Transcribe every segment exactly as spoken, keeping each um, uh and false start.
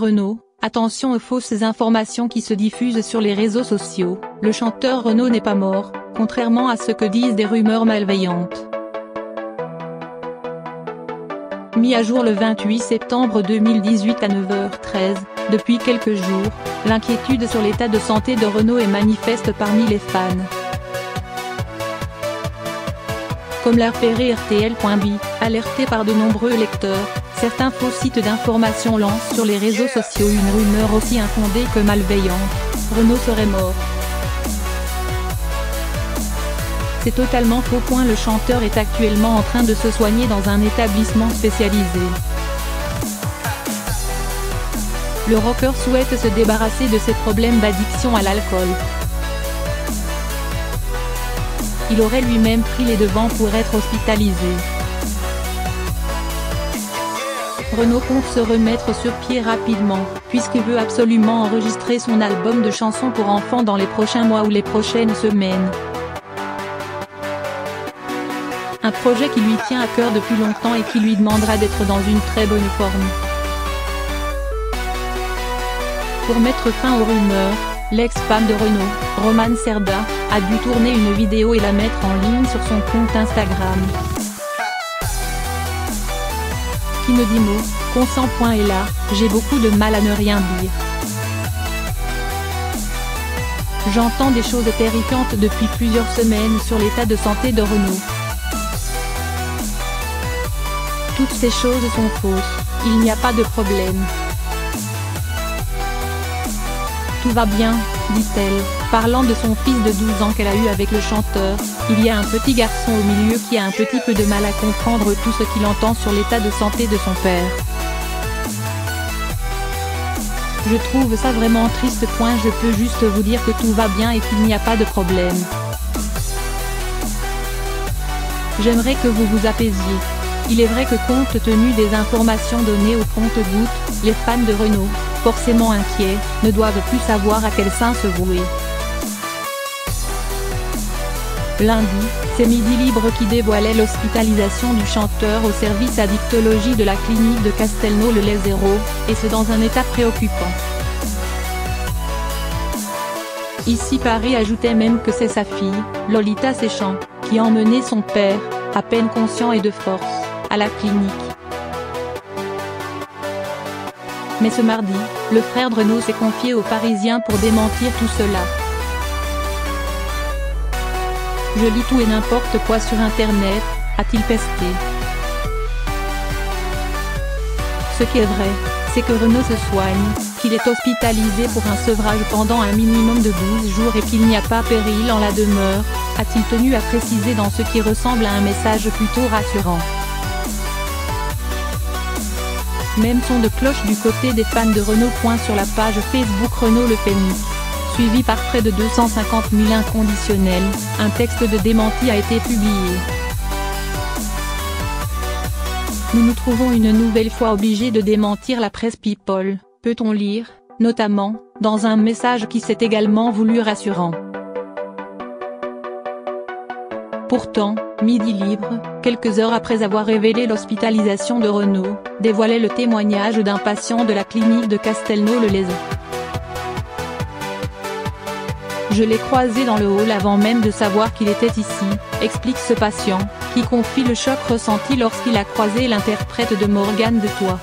Renaud, attention aux fausses informations qui se diffusent sur les réseaux sociaux, le chanteur Renaud n'est pas mort, contrairement à ce que disent des rumeurs malveillantes. Mis à jour le vingt-huit septembre deux mille dix-huit à neuf heures treize, depuis quelques jours, l'inquiétude sur l'état de santé de Renaud est manifeste parmi les fans. Comme l'a repéré R T L point B I, alerté par de nombreux lecteurs, certains faux sites d'information lancent sur les réseaux sociaux une rumeur aussi infondée que malveillante, Renaud serait mort. C'est totalement faux. Le chanteur est actuellement en train de se soigner dans un établissement spécialisé. Le rocker souhaite se débarrasser de ses problèmes d'addiction à l'alcool. Il aurait lui-même pris les devants pour être hospitalisé. Renaud compte se remettre sur pied rapidement, puisqu'il veut absolument enregistrer son album de chansons pour enfants dans les prochains mois ou les prochaines semaines. Un projet qui lui tient à cœur depuis longtemps et qui lui demandera d'être dans une très bonne forme. Pour mettre fin aux rumeurs, l'ex-femme de Renaud, Romane Serda, a dû tourner une vidéo et la mettre en ligne sur son compte Instagram. Qui me dit mot, consent. Et là, j'ai beaucoup de mal à ne rien dire. J'entends des choses terrifiantes depuis plusieurs semaines sur l'état de santé de Renaud. Toutes ces choses sont fausses, il n'y a pas de problème. Tout va bien, dit-elle, parlant de son fils de douze ans qu'elle a eu avec le chanteur, il y a un petit garçon au milieu qui a un petit peu de mal à comprendre tout ce qu'il entend sur l'état de santé de son père. Je trouve ça vraiment triste. Je peux juste vous dire que tout va bien et qu'il n'y a pas de problème. J'aimerais que vous vous apaisiez. Il est vrai que compte tenu des informations données au compte-gouttes, les fans de Renaud, forcément inquiets, ne doivent plus savoir à quel saint se vouer. Lundi, c'est Midi Libre qui dévoilait l'hospitalisation du chanteur au service addictologie de la clinique de Castelnau-le-Lez, et ce dans un état préoccupant. Ici Paris ajoutait même que c'est sa fille, Lolita Séchan, qui emmenait son père, à peine conscient et de force, à la clinique. Mais ce mardi, le frère de Renaud s'est confié aux Parisiens pour démentir tout cela. Je lis tout et n'importe quoi sur Internet, a-t-il pesté. Ce qui est vrai, c'est que Renaud se soigne, qu'il est hospitalisé pour un sevrage pendant un minimum de douze jours et qu'il n'y a pas péril en la demeure, a-t-il tenu à préciser dans ce qui ressemble à un message plutôt rassurant. Même son de cloche du côté des fans de Renaud. Sur la page Facebook Renaud le Phénix, suivi par près de deux cent cinquante mille inconditionnels, un texte de démenti a été publié. Nous nous trouvons une nouvelle fois obligés de démentir la presse People, peut-on lire, notamment, dans un message qui s'est également voulu rassurant. Pourtant, Midi Libre, quelques heures après avoir révélé l'hospitalisation de Renaud, dévoilait le témoignage d'un patient de la clinique de Castelnau-le-Lez. Je l'ai croisé dans le hall avant même de savoir qu'il était ici, explique ce patient, qui confie le choc ressenti lorsqu'il a croisé l'interprète de Morgane de Toi.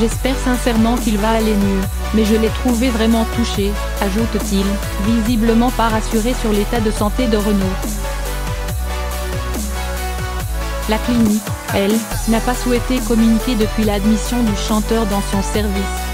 J'espère sincèrement qu'il va aller mieux, mais je l'ai trouvé vraiment touché, ajoute-t-il, visiblement pas rassuré sur l'état de santé de Renaud. La clinique, elle, n'a pas souhaité communiquer depuis l'admission du chanteur dans son service.